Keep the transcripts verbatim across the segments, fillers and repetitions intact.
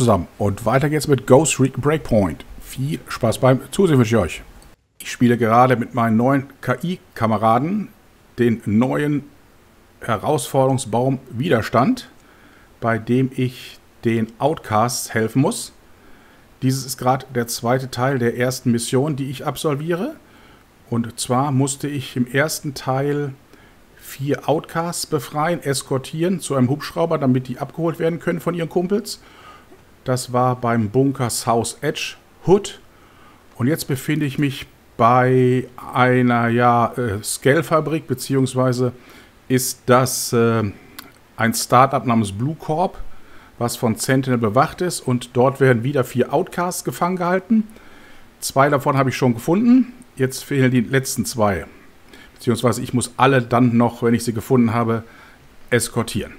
zusammen und weiter geht's mit Ghost Recon Breakpoint. Viel Spaß beim Zusehen wünsche ich euch. Ich spiele gerade mit meinen neuen K I-Kameraden den neuen Herausforderungsbaum Widerstand, bei dem ich den Outcasts helfen muss. Dieses ist gerade der zweite Teil der ersten Mission, die ich absolviere. Und zwar musste ich im ersten Teil vier Outcasts befreien, eskortieren zu einem Hubschrauber, damit die abgeholt werden können von ihren Kumpels. Das war beim Bunker South Edge Hood. Und jetzt befinde ich mich bei einer ja, äh, Scale-Fabrik, beziehungsweise ist das äh, ein Startup namens Bluecorp, was von Sentinel bewacht ist, und dort werden wieder vier Outcasts gefangen gehalten. Zwei davon habe ich schon gefunden, jetzt fehlen die letzten zwei. Beziehungsweise ich muss alle dann noch, wenn ich sie gefunden habe, eskortieren.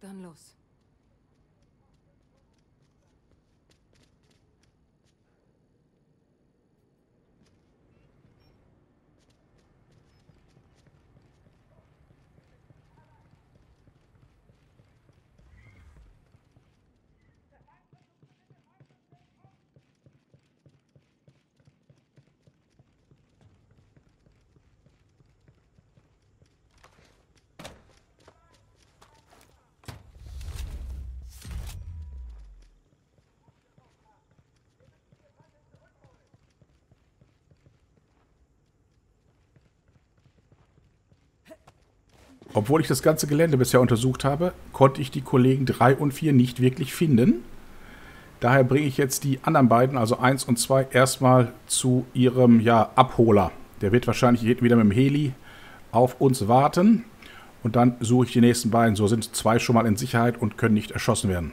Dann los. Obwohl ich das ganze Gelände bisher untersucht habe, konnte ich die Kollegen drei und vier nicht wirklich finden. Daher bringe ich jetzt die anderen beiden, also eins und zwei, erstmal zu ihrem ja, Abholer. Der wird wahrscheinlich wieder mit dem Heli auf uns warten. Und dann suche ich die nächsten beiden. So sind zwei schon mal in Sicherheit und können nicht erschossen werden.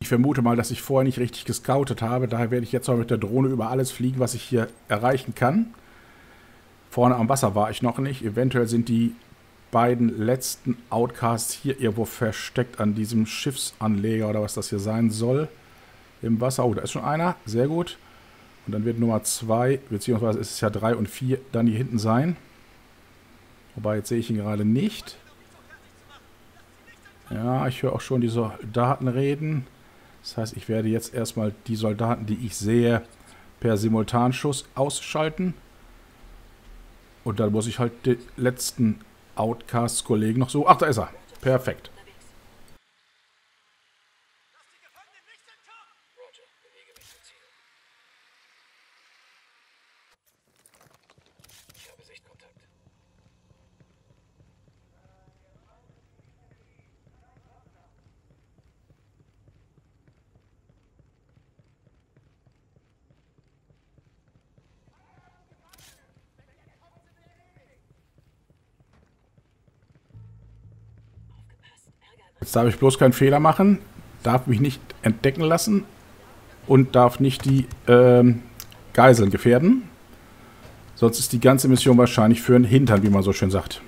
Ich vermute mal, dass ich vorher nicht richtig gescoutet habe. Daher werde ich jetzt mal mit der Drohne über alles fliegen, was ich hier erreichen kann. Vorne am Wasser war ich noch nicht. Eventuell sind die beiden letzten Outcasts hier irgendwo versteckt an diesem Schiffsanleger oder was das hier sein soll. Im Wasser. Oh, da ist schon einer. Sehr gut. Und dann wird Nummer zwei, beziehungsweise ist es ja drei und vier, dann hier hinten sein. Wobei, jetzt sehe ich ihn gerade nicht. Ja, ich höre auch schon die Soldaten reden. Das heißt, ich werde jetzt erstmal die Soldaten, die ich sehe, per Simultanschuss ausschalten. Und dann muss ich halt den letzten Outcast-Kollegen noch so... Ach, da ist er. Perfekt. Jetzt darf ich bloß keinen Fehler machen, darf mich nicht entdecken lassen und darf nicht die ähm, Geiseln gefährden. Sonst ist die ganze Mission wahrscheinlich für den Hintern, wie man so schön sagt.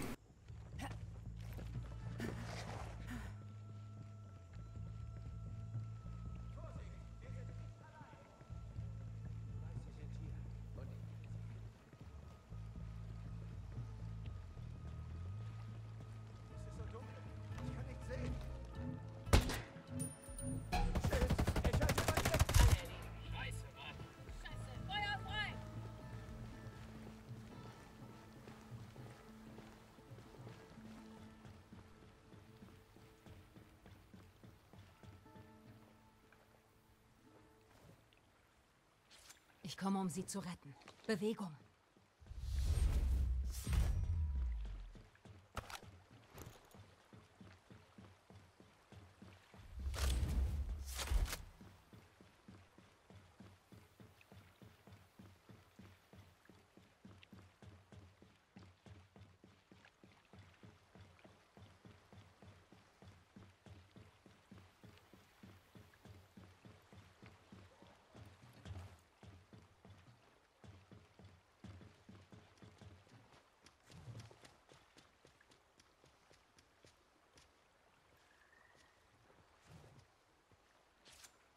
Ich komme, um sie zu retten. Bewegung.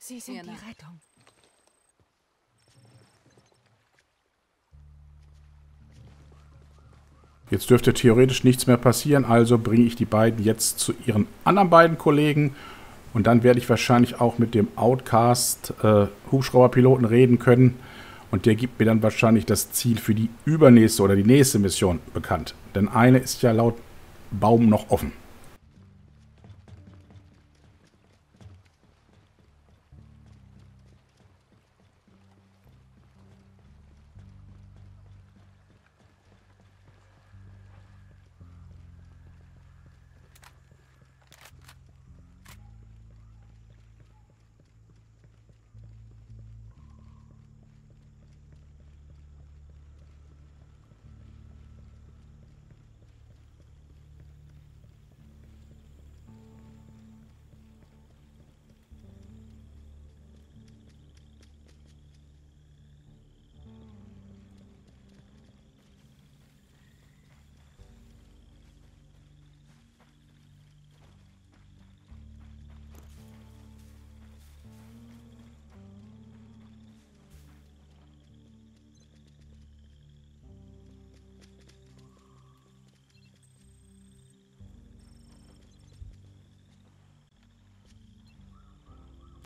Sie sind die Rettung. Jetzt dürfte theoretisch nichts mehr passieren, also bringe ich die beiden jetzt zu ihren anderen beiden Kollegen. Und dann werde ich wahrscheinlich auch mit dem Outcast äh, Hubschrauberpiloten reden können. Und der gibt mir dann wahrscheinlich das Ziel für die übernächste oder die nächste Mission bekannt. Denn eine ist ja laut Baum noch offen.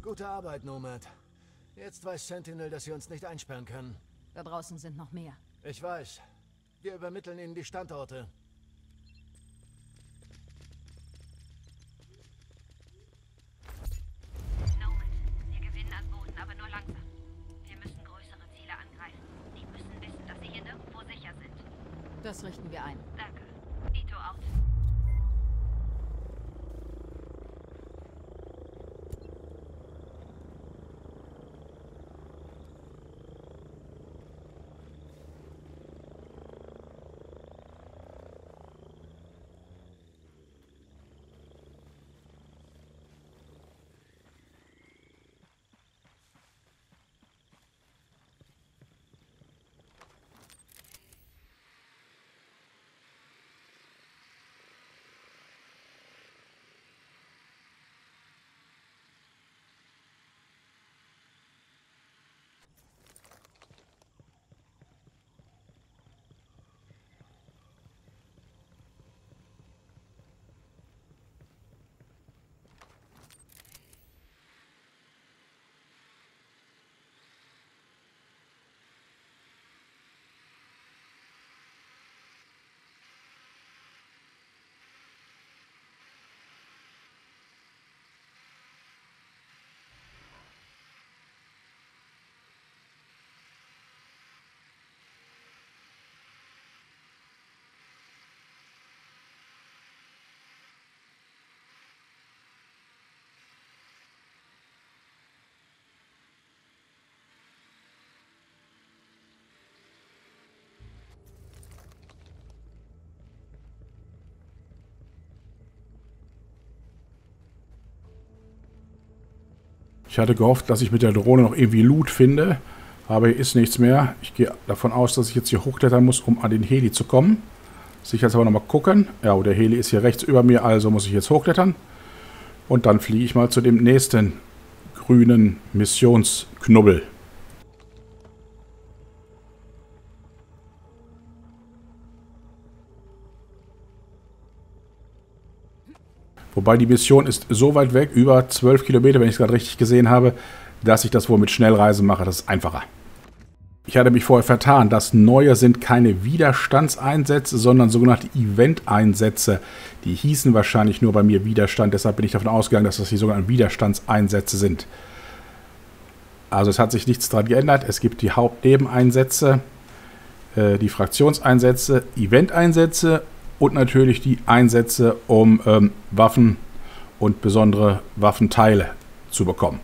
Gute Arbeit, Nomad. Jetzt weiß Sentinel, dass sie uns nicht einsperren können. Da draußen sind noch mehr. Ich weiß. Wir übermitteln ihnen die Standorte. Nomad, wir gewinnen an Boden, aber nur langsam. Wir müssen größere Ziele angreifen. Die müssen wissen, dass sie hier nirgendwo sicher sind. Das richten wir ein. Danke. Ito out. Ich hatte gehofft, dass ich mit der Drohne noch irgendwie Loot finde, aber hier ist nichts mehr. Ich gehe davon aus, dass ich jetzt hier hochklettern muss, um an den Heli zu kommen. Sicherheitshalber nochmal gucken. Ja, der Heli ist hier rechts über mir, also muss ich jetzt hochklettern. Und dann fliege ich mal zu dem nächsten grünen Missionsknubbel. Wobei die Mission ist so weit weg, über zwölf Kilometer, wenn ich es gerade richtig gesehen habe, dass ich das wohl mit Schnellreisen mache. Das ist einfacher. Ich hatte mich vorher vertan. Das Neue sind keine Widerstandseinsätze, sondern sogenannte Eventeinsätze. Die hießen wahrscheinlich nur bei mir Widerstand. Deshalb bin ich davon ausgegangen, dass das die sogenannten Widerstandseinsätze sind. Also es hat sich nichts daran geändert. Es gibt die Hauptnebeneinsätze, äh, die Fraktionseinsätze, Eventeinsätze und natürlich die Einsätze, um ähm, Waffen und besondere Waffenteile zu bekommen.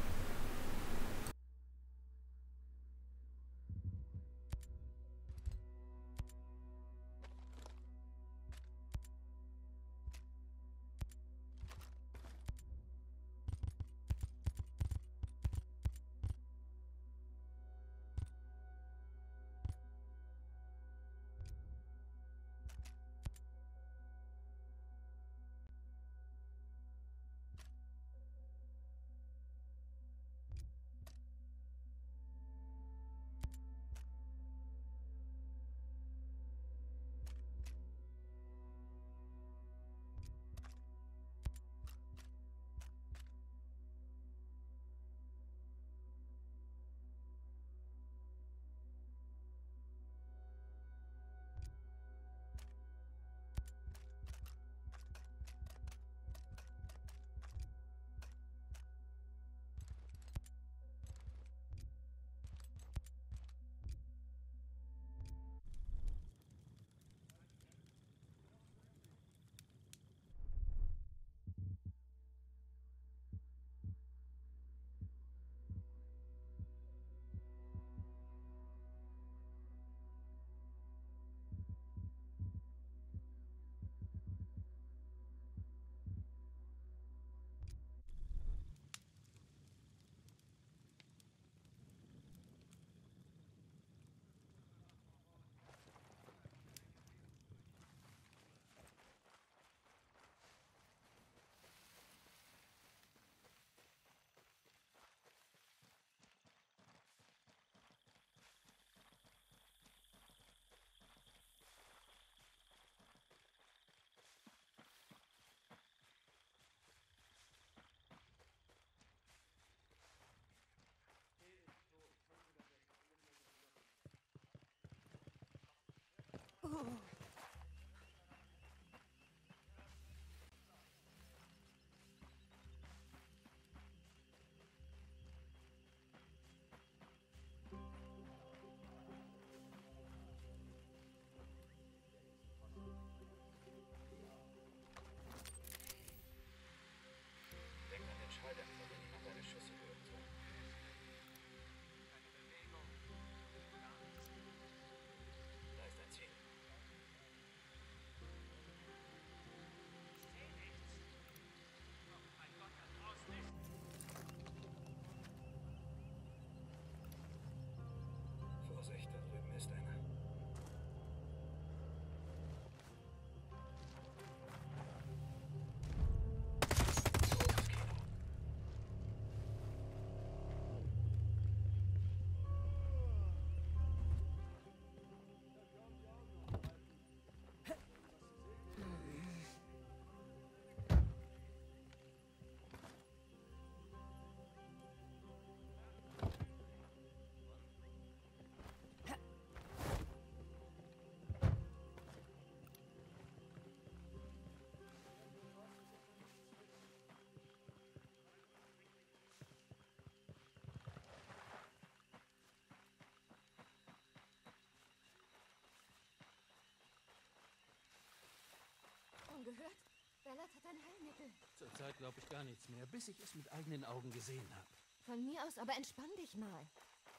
Gehört? Bellert hat ein Heilmittel. Zurzeit glaube ich gar nichts mehr, bis ich es mit eigenen Augen gesehen habe. Von mir aus aber entspann dich mal.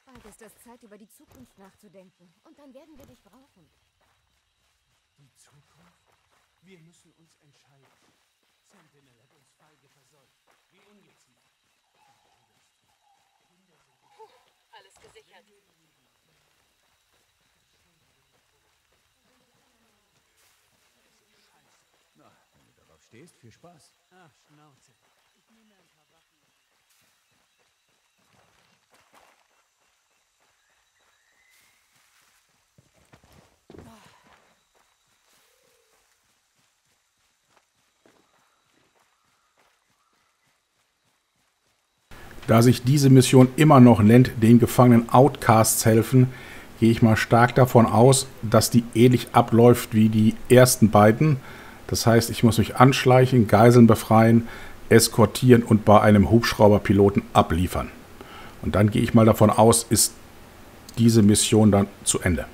Bald ist es Zeit, über die Zukunft nachzudenken. Und dann werden wir dich brauchen. Die Zukunft? Wir müssen uns entscheiden. Sentinel hat uns feige versorgt. Wie ungezogen. Puh, alles gesichert. Stehst, viel Spaß. Ach, Schnauze. Ich nehme ein paar Waffen. Da sich diese Mission immer noch nennt, den gefangenen Outcasts helfen, gehe ich mal stark davon aus, dass die ähnlich abläuft wie die ersten beiden. Das heißt, ich muss mich anschleichen, Geiseln befreien, eskortieren und bei einem Hubschrauberpiloten abliefern. Und dann gehe ich mal davon aus, ist diese Mission dann zu Ende.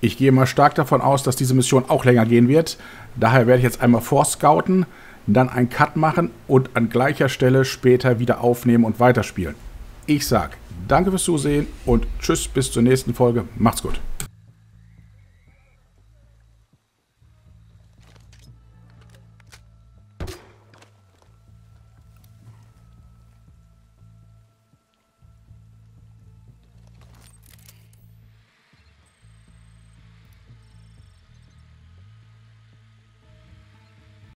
Ich gehe mal stark davon aus, dass diese Mission auch länger gehen wird. Daher werde ich jetzt einmal vorscouten, dann einen Cut machen und an gleicher Stelle später wieder aufnehmen und weiterspielen. Ich sage danke fürs Zusehen und tschüss bis zur nächsten Folge. Macht's gut.